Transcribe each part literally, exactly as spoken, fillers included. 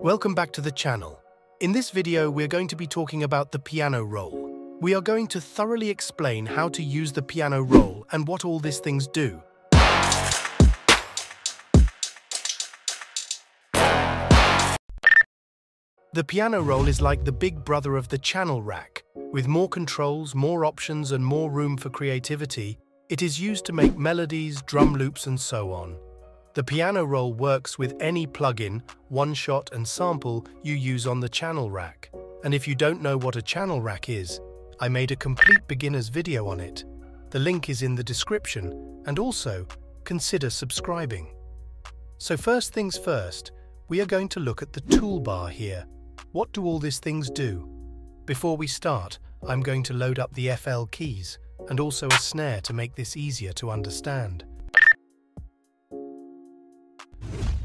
Welcome back to the channel. In this video, we're going to be talking about the piano roll. We are going to thoroughly explain how to use the piano roll and what all these things do. The piano roll is like the big brother of the channel rack. With more controls, more options, and more room for creativity, it is used to make melodies, drum loops, and so on. The piano roll works with any plugin, one-shot and sample you use on the channel rack. And if you don't know what a channel rack is, I made a complete beginner's video on it. The link is in the description, and also, consider subscribing. So first things first, we are going to look at the toolbar here. What do all these things do? Before we start, I'm going to load up the F L keys, and also a snare to make this easier to understand.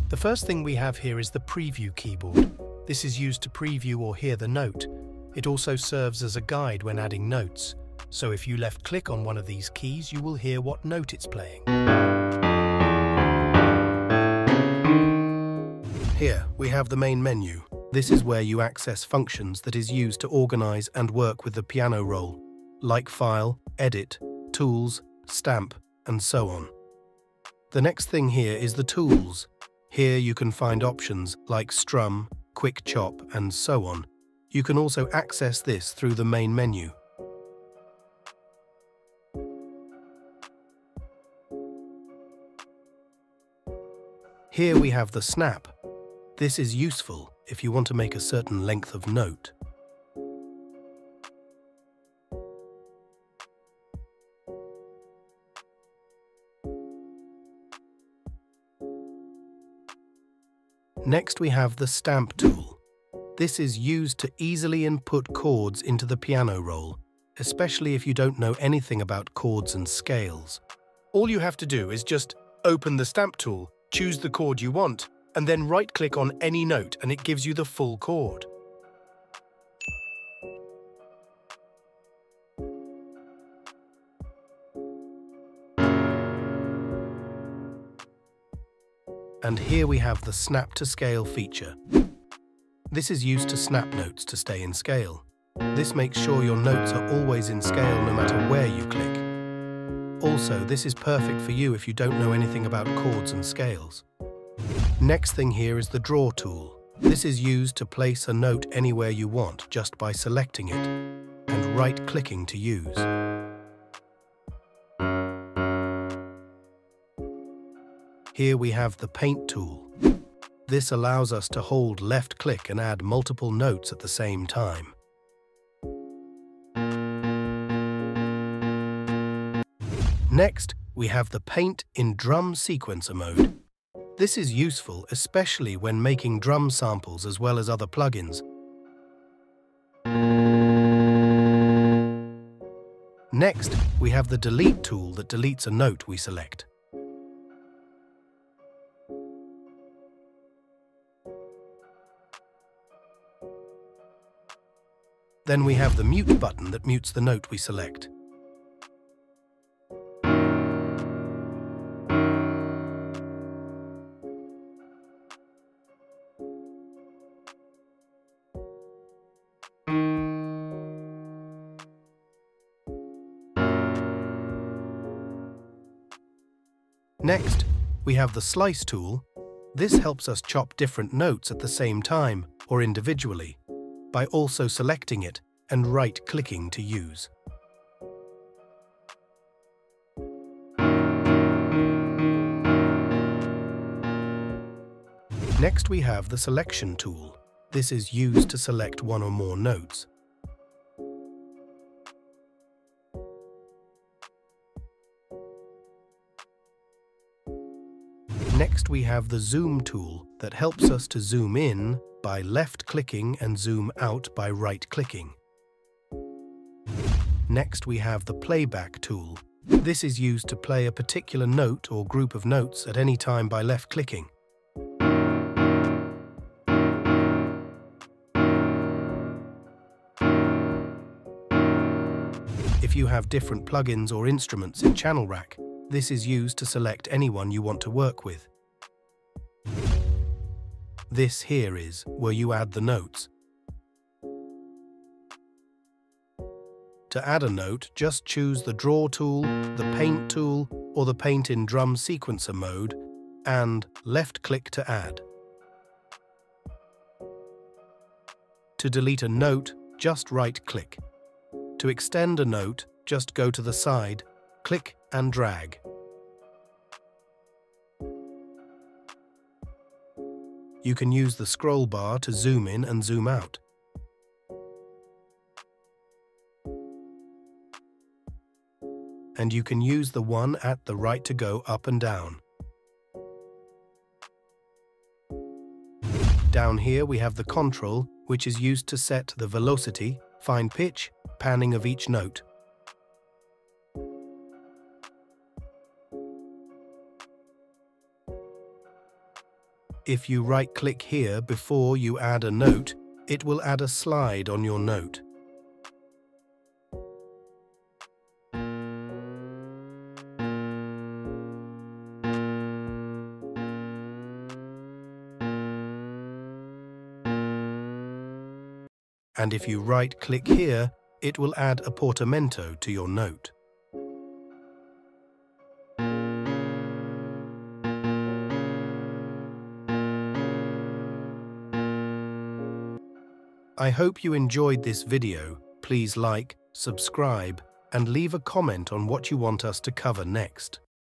The first thing we have here is the preview keyboard. This is used to preview or hear the note. It also serves as a guide when adding notes. So if you left-click on one of these keys, you will hear what note it's playing. Here, we have the main menu. This is where you access functions that is used to organize and work with the piano roll, like File, Edit, Tools, Stamp, and so on. The next thing here is the tools. Here you can find options like Strum, Quick Chop, and so on. You can also access this through the main menu. Here we have the snap. This is useful if you want to make a certain length of note. Next we have the stamp tool. This is used to easily input chords into the piano roll, especially if you don't know anything about chords and scales. All you have to do is just open the stamp tool, choose the chord you want, and then right-click on any note and it gives you the full chord. And here we have the Snap to Scale feature. This is used to snap notes to stay in scale. This makes sure your notes are always in scale no matter where you click. Also, this is perfect for you if you don't know anything about chords and scales. Next thing here is the Draw tool. This is used to place a note anywhere you want just by selecting it and right-clicking to use. Here we have the Paint tool. This allows us to hold left-click and add multiple notes at the same time. Next, we have the Paint in Drum Sequencer mode. This is useful especially when making drum samples as well as other plugins. Next, we have the Delete tool that deletes a note we select. Then we have the mute button that mutes the note we select. Next, we have the slice tool. This helps us chop different notes at the same time or individually, by also selecting it and right-clicking to use. Next we have the Selection tool. This is used to select one or more notes. Next we have the Zoom tool that helps us to zoom in by left-clicking and zoom out by right-clicking. Next we have the Playback tool. This is used to play a particular note or group of notes at any time by left-clicking. If you have different plugins or instruments in Channel Rack, this is used to select anyone you want to work with. This here is where you add the notes. To add a note, just choose the Draw tool, the Paint tool, or the Paint in Drum Sequencer mode, and left-click to add. To delete a note, just right-click. To extend a note, just go to the side, click and drag. You can use the scroll bar to zoom in and zoom out. And you can use the one at the right to go up and down. Down here we have the control, which is used to set the velocity, fine pitch, panning of each note. If you right-click here before you add a note, it will add a slide on your note. And if you right-click here, it will add a portamento to your note. I hope you enjoyed this video. Please like, subscribe, and leave a comment on what you want us to cover next.